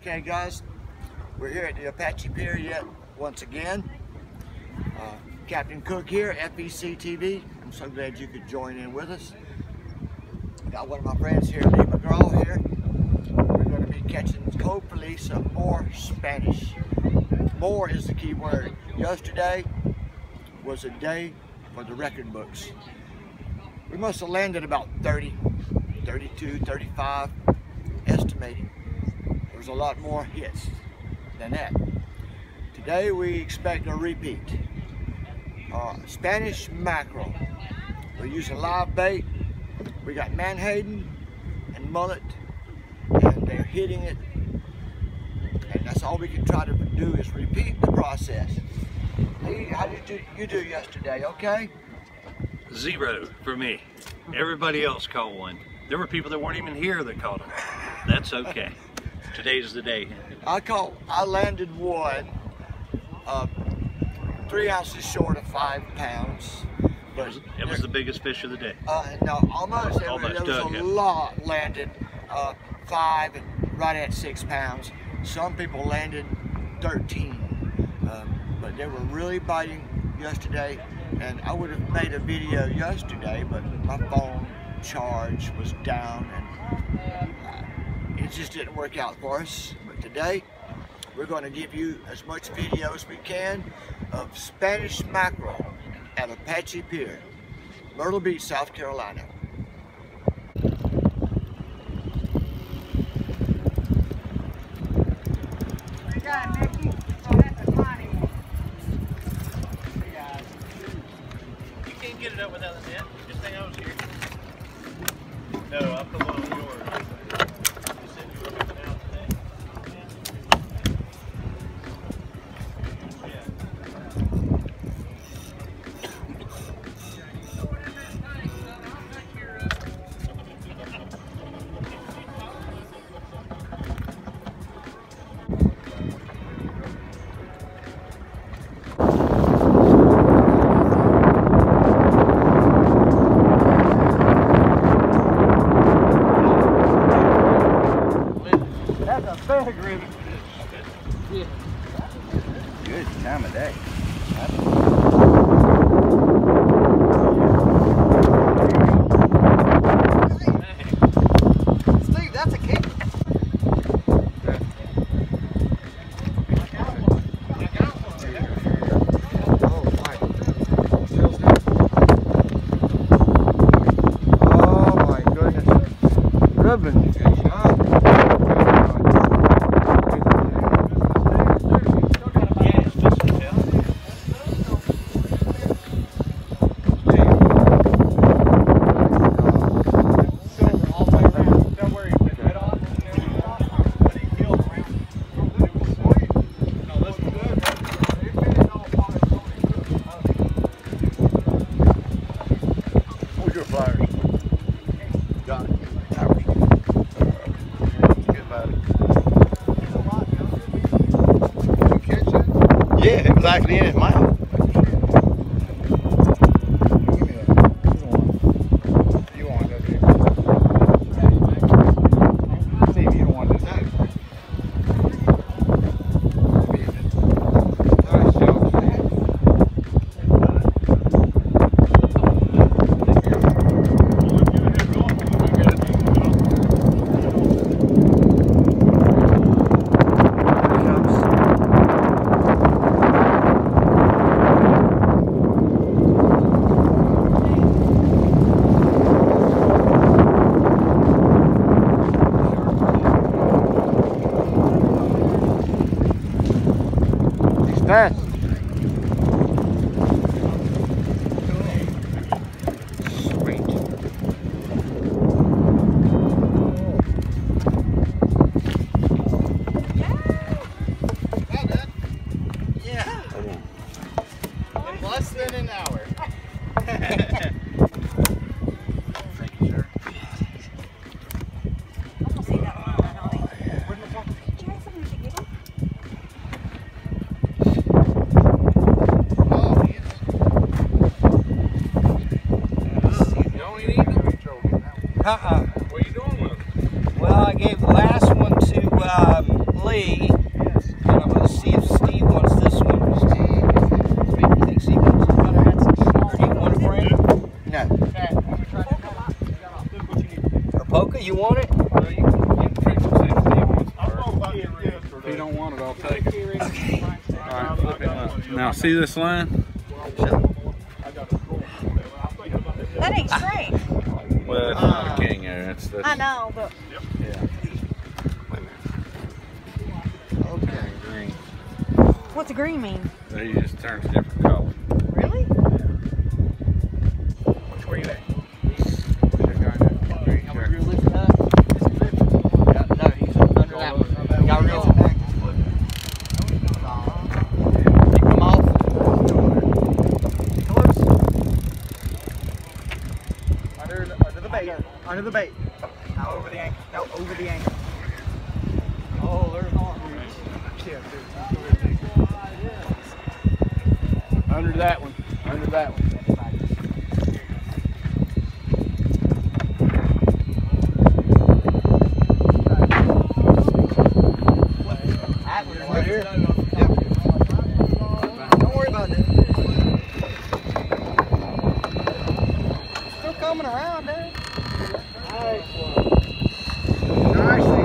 Okay guys, we're here at the Apache Pier yet once again. Captain Cook here, FEC-TV. I'm so glad you could join in with us. Got one of my friends here, Lee McGraw here. We're going to be catching, hopefully, some more Spanish. More is the key word. Yesterday was a day for the record books. We must have landed about 30, 32, 35, estimating. There's a lot more hits than that. Today we expect a repeat. Spanish mackerel. We're using live bait. We got menhaden and mullet, and they're hitting it. And that's all we can try to do is repeat the process. Lee, how did you do yesterday, okay? Zero for me. Everybody else caught one. There were people that weren't even here that caught them. That's okay. Today's the day. I landed one 3 ounces short of 5 pounds. But it was the biggest fish of the day. No, almost. There was a lot landed 5 and right at 6 pounds. Some people landed 13. But they were really biting yesterday, and I would have made a video yesterday, but my phone charge was down and it just didn't work out for us. But today we're going to give you as much video as we can of Spanish mackerel at Apache Pier, Myrtle Beach, South Carolina. You can't get it up without the net. Just think I was here. No, I put one on yours. You said you were looking out today. Yeah. Good time of day. Steve, that's a kick. Oh my goodness. Ribbon. Good job. Yeah, exactly in his mouth. Fast. Sweet. Yeah. In less than an hour. Thank you, sir. What are you doing with them? Well, I gave the last one to Lee. three. And I'm going to see if Steve wants this one. Steve, maybe you think Steve wants this one. Or do you want a brand? No. Or Polka, you want it? If you don't want it, I'll take it. Okay. All right, flip it up. Now, see this line? That ain't straight. Well, it's not a king error. I know, but... Yep. Yeah. Okay, green. What's a green mean? They just turns a different color. Really? Yeah. Which were you at? Green. Y'all really lifting up? No, he's under that. Y'all really back. Take them off. Under the bait. Under the bait. Now over the anchor. Now over the anchor. Oh, there's not. Under that one. Under that one. That one right here. Yep. Don't worry about it. Still coming around, dude. Nice one.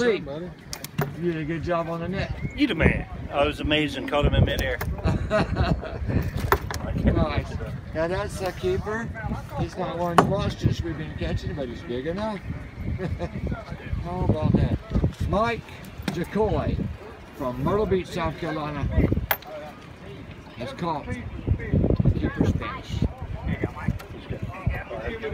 Lee, you did a good job on the net. You the man. I was amazed and caught him in midair. Nice. Now that's a keeper. He's not one monsters we've been catching, but he's big enough. How about that? Mike Jacoy from Myrtle Beach, South Carolina, has caught a keeper Spanish. Do that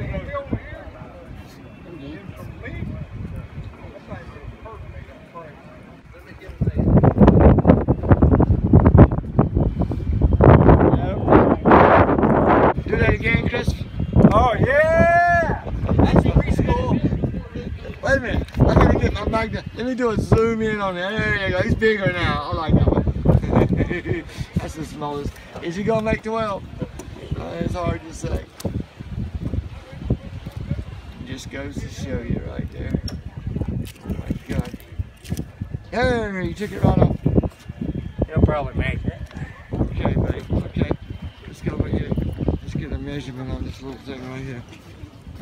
again, Chris. Oh yeah! That's preschool. Wait a minute. I gotta get my mic down. Let me do a zoom in on that. There you go. He's bigger now. I like that one. That's the smallest. Is he gonna make the well? It's hard to say. Just goes to show you right there. Oh my God. Hey, you took it right off. He'll probably make it. Okay, babe. Okay. Let's go over here. Let's get a measurement on this little thing right here.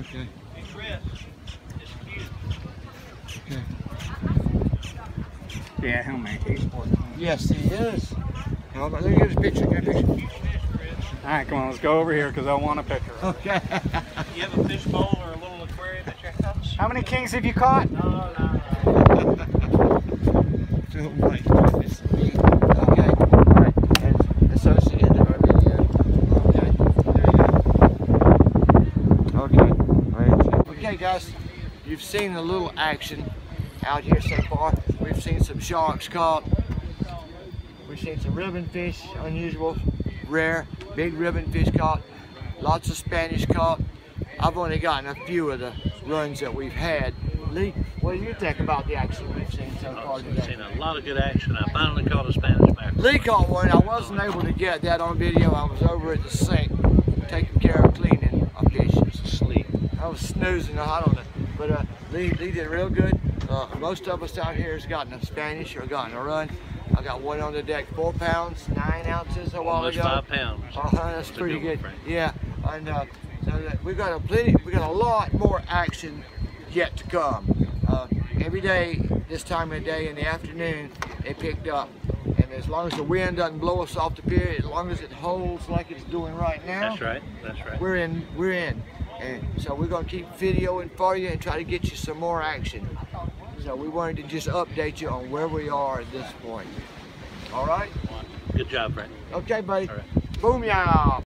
Okay. Hey, Chris. It's cute. Okay. Yeah, he'll make it. Yes, he is. How about look at his picture? Get a picture. All right, come on, let's go over here because I want a picture. Okay. Do you have a fish bowl or a little aquarium at your house? How many kings have you caught? No. Don't wait. Okay. All right. And associated with our video. Okay. There you go. Okay. Okay, guys. You've seen a little action out here so far. We've seen some sharks caught. We've seen some ribbon fish, unusual, rare. Big ribbon fish caught, lots of Spanish caught. I've only gotten a few of the runs that we've had. Lee, what do you think about the action we've seen so far today? I've seen a lot of good action. I finally caught a Spanish mackerel. Lee caught one. I wasn't able to get that on video. I was over at the sink taking care of cleaning. I guess she was asleep. I was snoozing. I don't know. But Lee did real good. Most of us out here has gotten a Spanish or gotten a run. I got one on the deck, 4 pounds, 9 ounces a while ago. 5 pounds. That's pretty good. Yeah, and so we got a lot more action yet to come. Every day, this time of day in the afternoon, it picked up. And as long as the wind doesn't blow us off the pier, as long as it holds like it's doing right now. That's right. That's right. We're in, and so we're gonna keep videoing for you and try to get you some more action. So we wanted to just update you on where we are at this point. All right? Good job, Brent. Okay, buddy. All right. Boom, y'all.